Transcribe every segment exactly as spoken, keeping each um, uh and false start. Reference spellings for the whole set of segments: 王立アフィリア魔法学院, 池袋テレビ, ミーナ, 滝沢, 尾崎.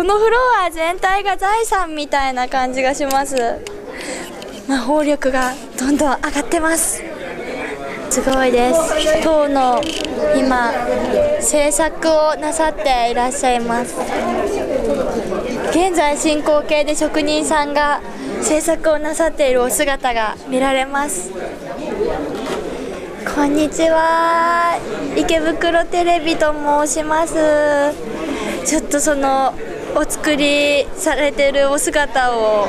このフロア全体が財産みたいな感じがします。魔法力がどんどん上がってます。すごいです。塔の今制作をなさっていらっしゃいます。現在進行形で職人さんが制作をなさっているお姿が見られます。こんにちは、池袋テレビと申します。ちょっとそのお作りされているお姿を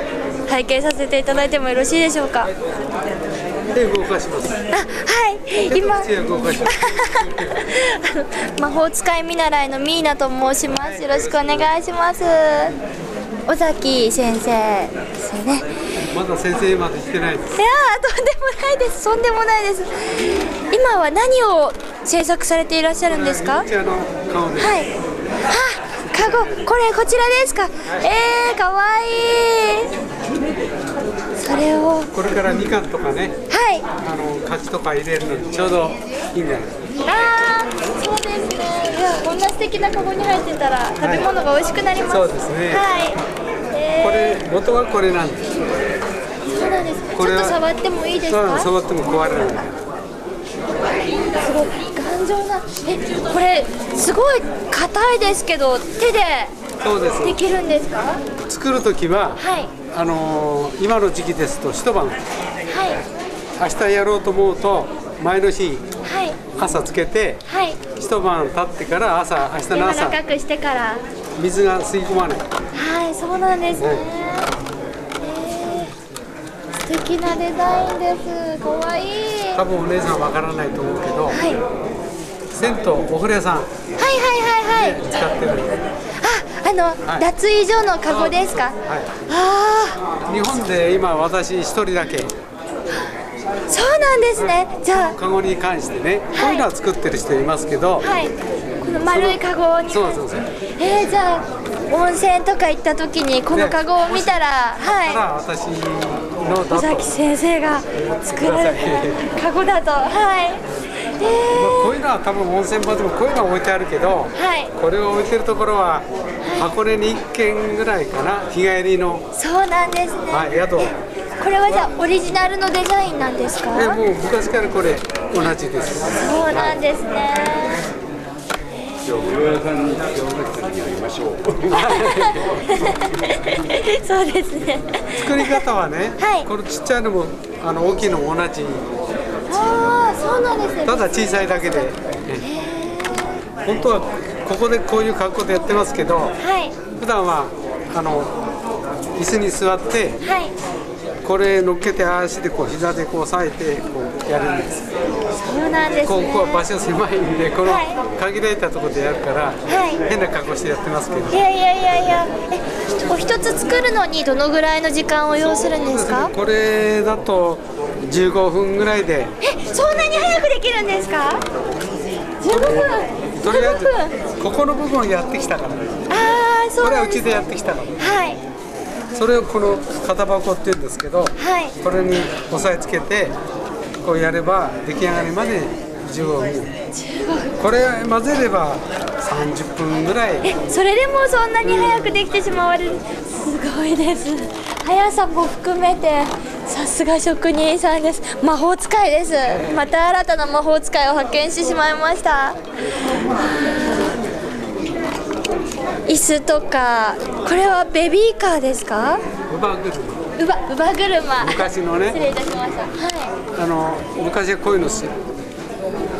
拝見させていただいてもよろしいでしょうか。手動かします。あ、はい、今魔法使い見習いのミーナと申します。よろしくお願いします。尾崎先生ですよね。まだ先生まで来てないです。いやー、とんでもないです。とんでもないです。今は何を制作されていらっしゃるんですか。忍者の顔です。はい、あ、カゴ、これこちらですか。えー、かわいい。それをこれからみかんとかね、はい、あの柿とか入れるのにちょうどいいんじゃないですか。ああ、そうですね。いや、こんな素敵なカゴに入ってたら、はい、食べ物が美味しくなります。そうですね。はい。えー、これ元はこれなんです。そうなんです。これちょっと触ってもいいですか。触っても壊れない。すごい頑丈な。え、これすごい硬いですけど手でできるんですか。作るときは、はい。あのー、今の時期ですと一晩、はい、明日やろうと思うと前の日、はい、朝つけて、はい、一晩経ってから朝、明日の朝柔らかくしてから水が吸い込まない。はい、そうなんですね、はい。えー、素敵なデザインです。かわいい。多分お姉さんわからないと思うけど、はい、銭湯お風呂屋さん、はいはいはいはい、使ってるあの、はい、脱衣所のカゴですか。はい、あ、日本で今私一人だけ。そうなんですね。はい、じゃあカゴに関してね、はい、こういうのは作ってる人いますけど、はい、この丸いカゴに。そうそうそう。えー、じゃあ温泉とか行った時にこのカゴを見たら、はい、私の尾崎先生が作られたカゴだと、はい。えー、まあこういうのは多分温泉場でもこういうのは置いてあるけど、はい、これを置いてるところは箱根にいっけんぐらいかな、日帰りの。そうなんですね、はい、宿。これはじゃあオリジナルのデザインなんですか。え、もう昔からこれ同じです。そうなんですね、はい。じゃあお風呂屋さんに山崎さんにやりましょう。そうですね。作り方はね、はい、このちっちゃいのもあの大きいのも同じ。ああ、そうなんですね。ただ小さいだけで、本当はここでこういう格好でやってますけど、はい、普段はあの椅子に座って、はい、これ乗っけて足でこう膝でこう押さえてこうやるんです。そうなんですね。ここは場所狭いんで、この限られたところでやるから、はい、変な格好してやってますけど。いやいやいやいや。え、お一つ作るのにどのぐらいの時間を要するんですか。これだとじゅうごふんぐらいで。え、そんなに早くできるんですか。じゅうごふん。とりあえずここの部分をやってきたから。ああ、そうなんですね。これはうちでやってきたから。はい。それをこの型箱って言うんですけど、はい、これに押さえつけてこうやれば出来上がりまでじゅうごふん。これ混ぜればさんじゅっぷんぐらい。え、それでもそんなに早くできてしまわれる、うん、すごいです。速さも含めてさすが職人さんです。魔法使いです。また新たな魔法使いを発見してしまいました。椅子とか、これはベビーカーですか？乳母車。乳母車。昔のね。失礼いたしました。はい。あの昔はこういうのする。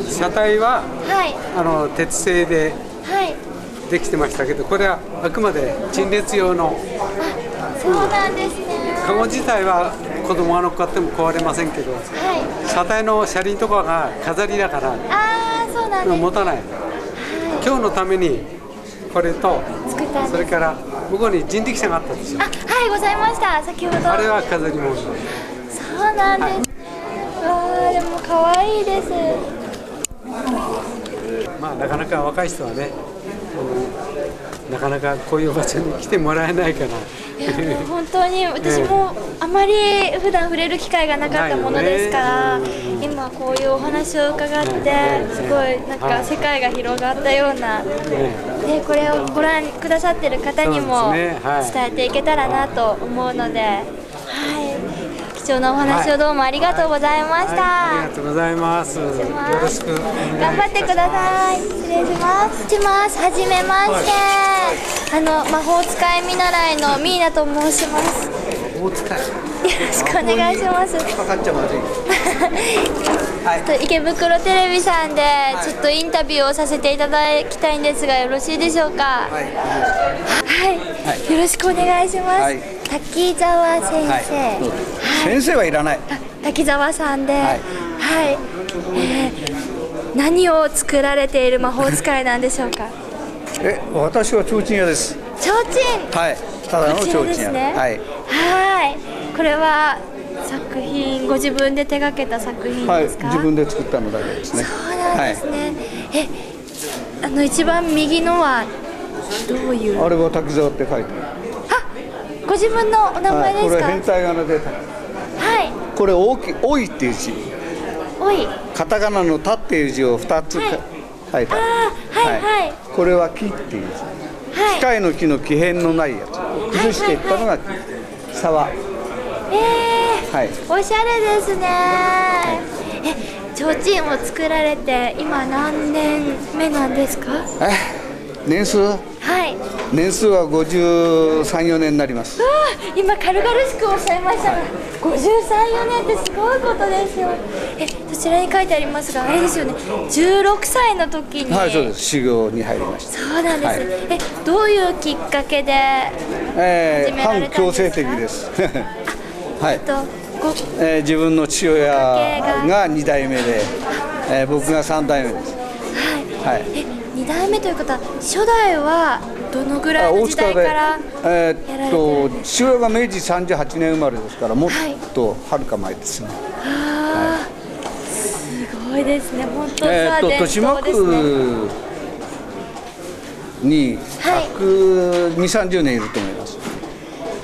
車体は、はい、あの鉄製でできてましたけど、これはあくまで陳列用の。あ、そうなんですね。カゴ自体は子供が乗っかっても壊れませんけど、はい、車体の車輪とかが飾りだから、あー、そうなんです。持たない。はい、今日のために。これとそれから向こうに人力車があったんですよ。あ、はい、ございました。先ほどあれは飾り物。そうなんです、はい、わあ、でも可愛いです。まあなかなか若い人はね、なかなかこういう場所に来てもらえないから本当に私もあまり普段触れる機会がなかったものですから、ね、今こういうお話を伺ってすごいなんか世界が広がったような、はい、でこれをご覧くださってる方にも伝えていけたらなと思うので、はい、貴重なお話をどうもありがとうございました、はいはい、ありがとうございます。よろしく頑張ってください。失礼します。します。はじめまして。はいあの魔法使い見習いのミーナと申します。魔法使い。よろしくお願いします。かかっちゃまずい。ちょっと池袋テレビさんでちょっとインタビューをさせていただきたいんですがよろしいでしょうか。はい。はい。よろしくお願いします。滝沢先生。先生はいらない。滝沢さんで。はい。何を作られている魔法使いなんでしょうか。え、私は提灯屋です。提灯。はい、ただの提灯ですね。はい。はい。これは作品ご自分で手掛けた作品ですか？はい、自分で作ったのだけですね。そうなんですね。はい、え、あの一番右のはどういう？あれは滝沢って書いてある。あ、ご自分のお名前ですか？はい、これ変態仮名で。はい。これ大きいおいっていう字。おい。カタカナのタっていう字を二つ。はいはいはい、これは木っていう機械の木の木片のないやつ崩していったのが沢。ええ、おしゃれですね。え、ちょうちんを作られて今何年目なんですか？え、年数？はい。年数は五十三四年になります。今軽々しくおっしゃいましたが、五十三四年ってすごいことですよ。え、こちらに書いてありますが、あれですよね。十六歳の時に。はい、そうです。修行に入りました。そうなんです。え、どういうきっかけで始められたんですか？反強制的です。はい。え、自分の父親が二代目で、え、僕が三代目です。はい。はい。二代目という方、初代はどのぐらいの時代からえー、っと父親が明治三十八年生まれですからもっとはるか前ですね。ああ、はい、すごいですね。本当にえっと豊島区に百二三十年いると思います。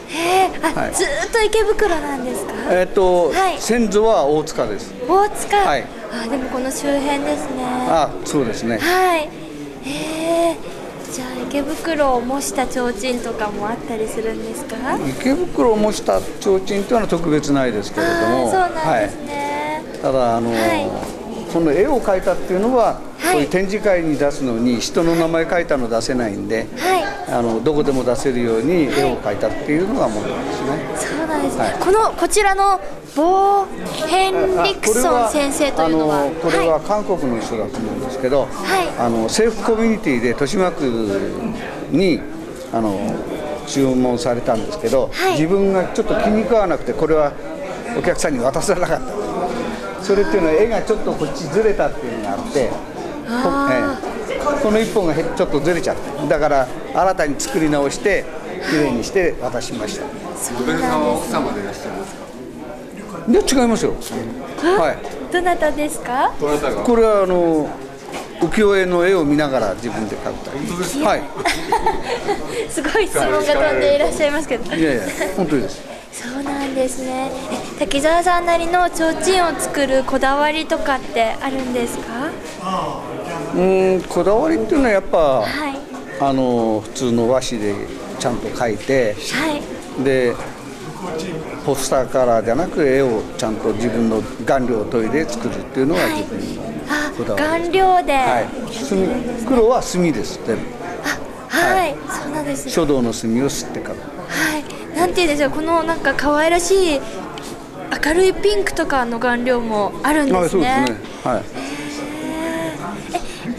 へえ、あ、はい、ずっと池袋なんですか。えっと、はい、先祖は大塚です。大塚。はい。あ、でもこの周辺ですね。あ、そうですね。はい。へえ、じゃあ池袋を模した提灯とかもあったりするんですか？池袋を模した提灯というのは特別ないですけれども、そうなんですね。はい、ただあの、はい、この絵を描いたっていうのは、はい、こういう展示会に出すのに人の名前描いたの出せないんで、はい、あのどこでも出せるように絵を描いたっていうのがものなんですね。はい、そうなんですね。はい、このこちらのボー・ヘンリクソン先生というのは、あのこれは韓国の人だと思うんですけど、はい、あの政府コミュニティで豊島区にあの注文されたんですけど、はい、自分がちょっと気に食わなくてこれはお客さんに渡さなかった。それっていうのは絵がちょっとこっちずれたっていうのがあって、あー、この一本がちょっとずれちゃって、だから新たに作り直してきれいにして渡しました。ご別の奥様でいらっしゃいますか？いや違いますよ。はい。どなたですか？これはあの浮世絵の絵を見ながら自分で描いた。本当ですか？はい。すごい質問が飛んでいらっしゃいますけど。いやいや本当です。そうなんですね。滝沢さんなりの提灯を作るこだわりとかってあるんですか？うん、こだわりっていうのはやっぱあの普通の和紙でちゃんと描いて、で。ポスターカラーじゃなく絵をちゃんと自分の顔料を研いで作るっていうのが自分のこだわりです。顔料で。はい。黒は墨です。あ、はい。そうなんです。書道の墨を吸ってから。はい。なんて言うんでしょう。このなんか可愛らしい明るいピンクとかの顔料もあるんですね。そうですね。は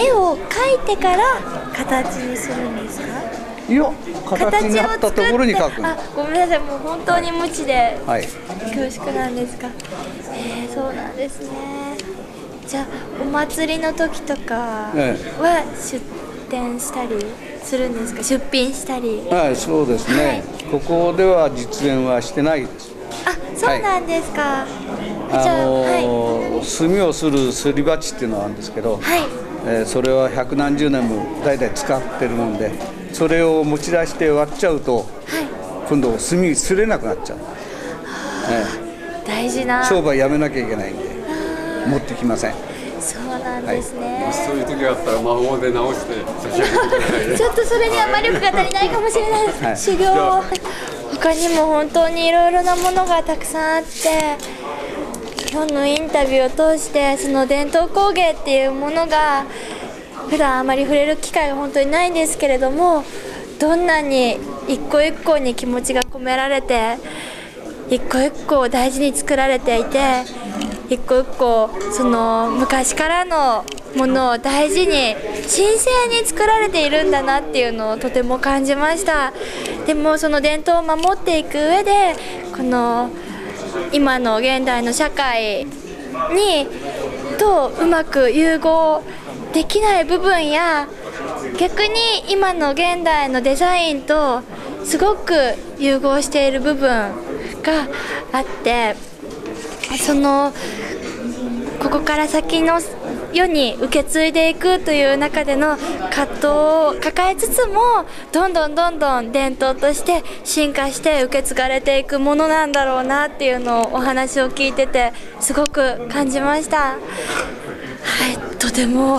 い。え、絵を描いてから形にするんですか？いや、形になったところに描く。あ、ごめんなさい、もう本当に無知で、はい、恐縮なんですが、えー、そうなんですね。じゃあお祭りの時とかは出店したりするんですか？出品したり。はい、そうですね。はい、ここでは実演はしてないです。あ、そうなんですか。はい、あのー、はい、墨をするすり鉢っていうのがあるんですけど、はい、それは百何十年も代々使ってるもんで、それを持ち出して割っちゃうと、はい、今度炭にすれなくなっちゃう、ええ、大事な商売やめなきゃいけないんで持ってきません。そうなんですね、はい、そういう時があったら魔法で直して差し上げてくださいねちょっとそれには魔力が足りないかもしれないです、はい、修行を他にも本当にいろいろなものがたくさんあって、今日のインタビューを通してその伝統工芸っていうものが普段あまり触れる機会が本当にないんですけれども、どんなに一個一個に気持ちが込められて、一個一個を大事に作られていて、一個一個その昔からのものを大事に神聖に作られているんだなっていうのをとても感じました。でもその伝統を守っていく上で、この今の現代の社会にとうまく融合できない部分や、逆に今の現代のデザインとすごく融合している部分があって、そのここから先の世に受け継いでいくという中での葛藤を抱えつつも、どんどんどんどん伝統として進化して受け継がれていくものなんだろうなっていうのをお話を聞いててすごく感じました。はい、とても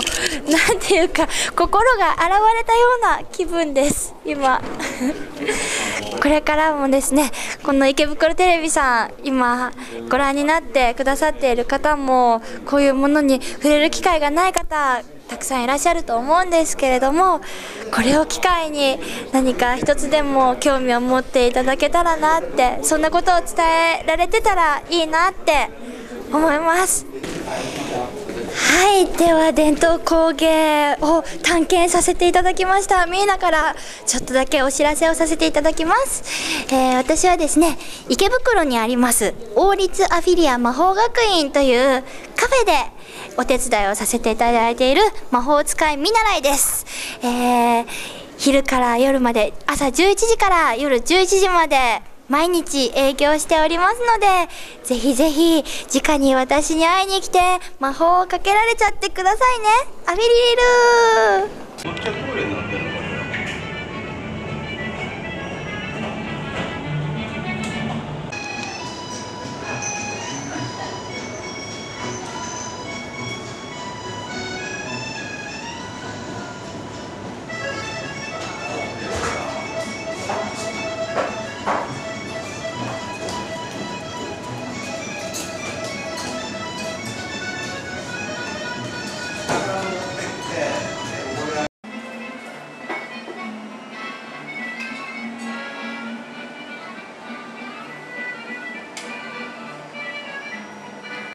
なんていうか心が洗われたような気分です今これからもですね、この池袋テレビさん今ご覧になってくださっている方も、こういうものに触れる機会がない方たくさんいらっしゃると思うんですけれども、これを機会に何か一つでも興味を持っていただけたらなって、そんなことを伝えられてたらいいなって思います。はい、では伝統工芸を探検させていただきましたミーナからちょっとだけお知らせをさせていただきます。えー、私はですね、池袋にあります王立アフィリア魔法学院というカフェでお手伝いをさせていただいている魔法使い見習いです。えー、昼から夜まで、朝じゅういちじから夜じゅういちじまで毎日営業しておりますので、ぜひぜひ直に私に会いに来て魔法をかけられちゃってくださいね。アフィリールー